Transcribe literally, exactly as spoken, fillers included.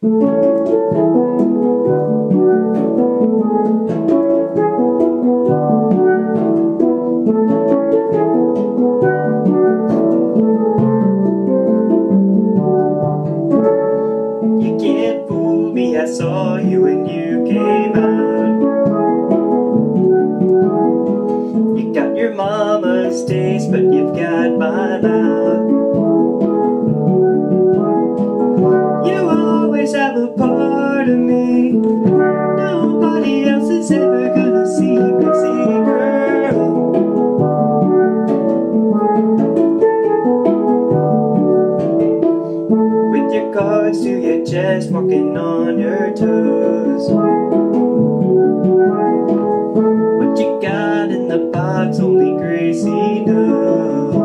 You can't fool me, I saw you when you came out. You got your mama's taste, but you've got my mouth. Have a part of me nobody else is ever gonna see, Gracie girl. With your cards to your chest, walking on your toes. What you got in the box, only Gracie knows.